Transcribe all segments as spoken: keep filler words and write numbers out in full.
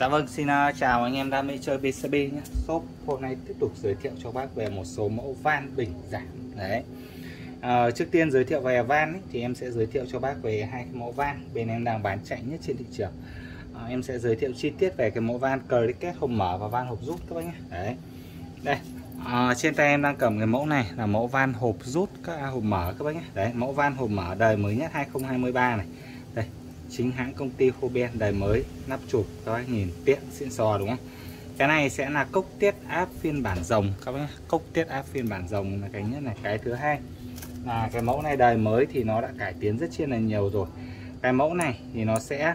Dạ vâng, xin chào anh em đam mê chơi pê xê pê nhé. Shop hôm nay tiếp tục giới thiệu cho bác về một số mẫu van bình giảm đấy. À, trước tiên giới thiệu về van ấy, thì em sẽ giới thiệu cho bác về hai cái mẫu van bên em đang bán chạy nhất trên thị trường. À, em sẽ giới thiệu chi tiết về cái mẫu van Clicket hộp mở và van hộp rút các bác nhé. Đấy. Đây, à, trên tay em đang cầm cái mẫu này là mẫu van hộp rút các à, hộp mở các bác nhé. Đấy, mẫu van hộp mở đời mới nhất hai không hai ba này. Đây, chính hãng công ty Hoben đời mới, nắp chụp các bác nhìn tiện xịn sò đúng không? Cái này sẽ là cốc tiết áp phiên bản rồng các bác, cốc tiết áp phiên bản rồng là cái nhất này. Cái thứ hai là cái mẫu này đời mới thì nó đã cải tiến rất chi là nhiều rồi. Cái mẫu này thì nó sẽ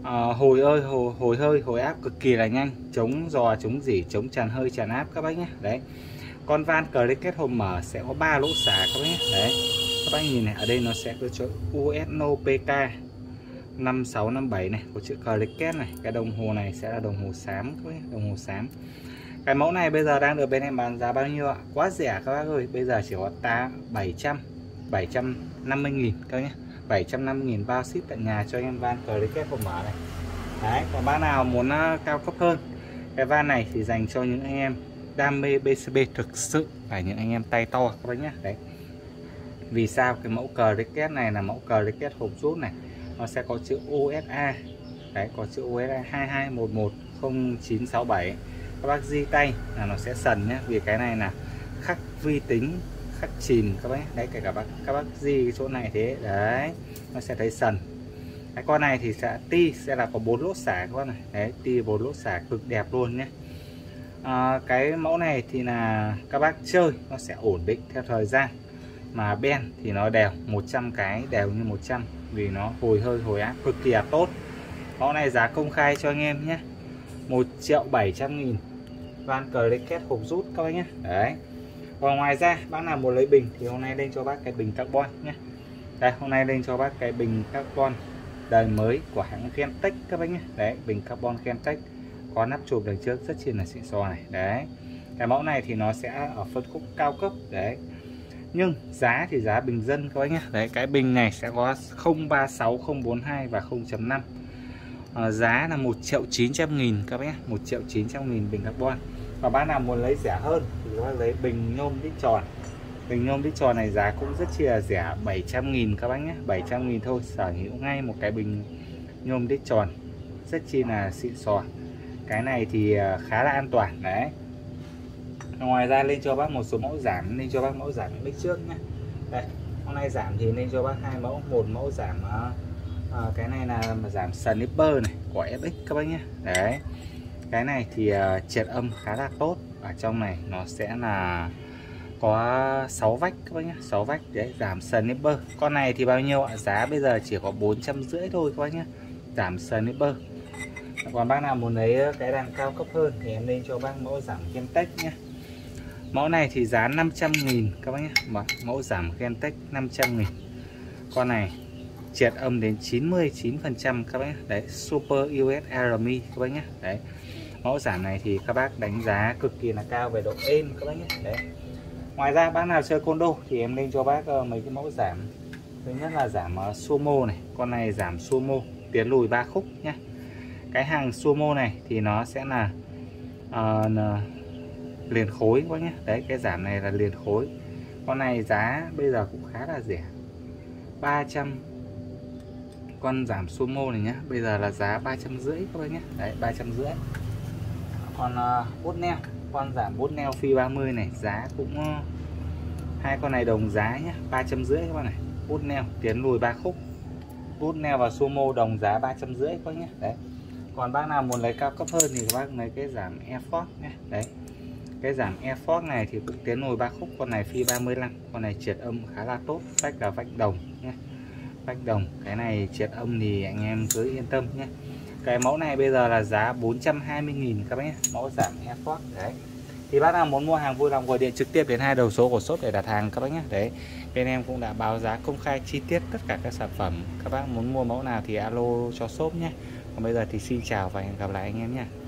uh, hồi ơi hồi, hồi hơi hồi áp cực kỳ là nhanh, chống giò chống dỉ, chống tràn hơi tràn áp các bác nhé. Đấy, con van Clicket hộp mở sẽ có ba lỗ xả các bác nhé. Đấy, các bác nhìn này, ở đây nó sẽ có chữ u ét en o pê ca năm sáu năm bảy này, có chữ Clicket này. Cái đồng hồ này sẽ là đồng hồ xám, đồng hồ xám. Cái mẫu này bây giờ đang được bên em bán giá bao nhiêu ạ? Quá rẻ các bác ơi, bây giờ chỉ có tá bảy trăm bảy trăm năm mươi nghìn các nhé. bảy trăm năm mươi nghìn bao ship tận nhà cho anh em van Clicket hộp mở này. Đấy, còn bác nào muốn cao cấp hơn, cái van này thì dành cho những anh em đam mê bê xê bê thực sự, là những anh em tay to các bác nhé. Đấy. Vì sao cái mẫu Clicket này là mẫu Clicket hộp rút này? Nó sẽ có chữ u ét a. Đấy, có chữ u ét a hai hai một một không chín sáu bảy. Các bác di tay là nó sẽ sần nhé, vì cái này là khắc vi tính, khắc chìm các bác. Đấy, kể cả bác, các bác di cái chỗ này thế, đấy, nó sẽ thấy sần. Cái con này thì sẽ ti sẽ là có bốn lỗ xả các bác này. Đấy, ti bốn lỗ xả cực đẹp luôn nhé. À, cái mẫu này thì là các bác chơi nó sẽ ổn định theo thời gian. Mà ben thì nó đều một trăm cái, đều như một trăm, vì nó hồi hơi hồi áp cực kỳ là tốt. Mẫu này giá công khai cho anh em nhé, một triệu bảy trăm nghìn van Clicket hộp rút các bác nhé. Đấy. Còn ngoài ra bác nào muốn lấy bình thì hôm nay lên cho bác cái bình carbon nhé. Đây, hôm nay lên cho bác cái bình carbon đời mới của hãng Gentex các bác nhé. Đấy, bình carbon Gentex có nắp chụp đằng trước rất chi là xịn sò này. Đấy. Cái mẫu này thì nó sẽ ở phân khúc cao cấp đấy. Nhưng giá thì giá bình dân các bác nhé. Đấy, cái bình này sẽ có không ba sáu không bốn hai và không chấm năm. À, giá là một triệu chín trăm nghìn các bác nhé. một triệu chín trăm nghìn bình carbon. Và bác nào muốn lấy rẻ hơn thì bác lấy bình nhôm đít tròn. Bình nhôm đít tròn này giá cũng rất chi là rẻ, bảy trăm nghìn các bác nhé. bảy trăm nghìn thôi, sở hữu ngay một cái bình nhôm đít tròn rất chi là xịn sò. Cái này thì khá là an toàn đấy. Ngoài ra lên cho bác một số mẫu giảm, nên cho bác mẫu giảm mic trước nhé. Đây, hôm nay giảm thì nên cho bác hai mẫu, một mẫu giảm à, cái này là giảm sniper này của ép ích các bác nhé. Đấy, cái này thì à, triệt âm khá là tốt. Ở trong này nó sẽ là có sáu vách các bác nhé, sáu vách đấy, giảm sniper. Con này thì bao nhiêu ạ? Giá bây giờ chỉ có bốn trăm rưỡi thôi các bác nhé, giảm sniper. Còn bác nào muốn lấy cái đàn cao cấp hơn thì em lên cho bác mẫu giảm Kingtech nhé. Mẫu này thì giá năm trăm nghìn các bác nhé. Mẫu giảm Gentex năm trăm nghìn. Con này triệt âm đến chín mươi chín phần trăm các bác nhé. Đấy, Super u ét Army các bác nhé. Đấy. Mẫu giảm này thì các bác đánh giá cực kỳ là cao về độ êm các bác nhé. Đấy. Ngoài ra bác nào chơi Condor thì em lên cho bác mấy cái mẫu giảm. Thứ nhất là giảm Sumo này, con này giảm Sumo tiến lùi ba khúc nhé. Cái hàng Sumo này thì nó sẽ là uh, liền khối các bác nhé. Đấy, cái giảm này là liền khối. Con này giá bây giờ cũng khá là rẻ, ba trăm. Con giảm Sumo này nhá, bây giờ là giá ba trăm rưỡi các bác nhé. Đấy, ba trăm rưỡi. Còn uh, bốt neo, con giảm bốt neo phi ba mươi này giá cũng uh, hai con này đồng giá nhá, ba trăm rưỡi các bác này. Bốt neo tiến lùi ba khúc, bốt neo và Sumo đồng giá ba trăm rưỡi các bác nhé. Đấy. Còn bác nào muốn lấy cao cấp hơn thì bác lấy cái giảm e-force nhé. Đấy. Cái giảm e-force này thì cũng tiến lùi ba khúc, con này phi ba mươi lăm, con này triệt âm khá là tốt, vách là vách đồng nhé. Vách đồng, cái này triệt âm thì anh em cứ yên tâm nhé. Cái mẫu này bây giờ là giá bốn trăm hai mươi nghìn các bác nhé, mẫu giảm e-force đấy. Thì bác nào muốn mua hàng vui lòng gọi điện trực tiếp đến hai đầu số của shop để đặt hàng các bác nhé. Đấy. Bên em cũng đã báo giá công khai chi tiết tất cả các sản phẩm. Các bác muốn mua mẫu nào thì alo cho shop nhé. Còn bây giờ thì xin chào và hẹn gặp lại anh em nhé.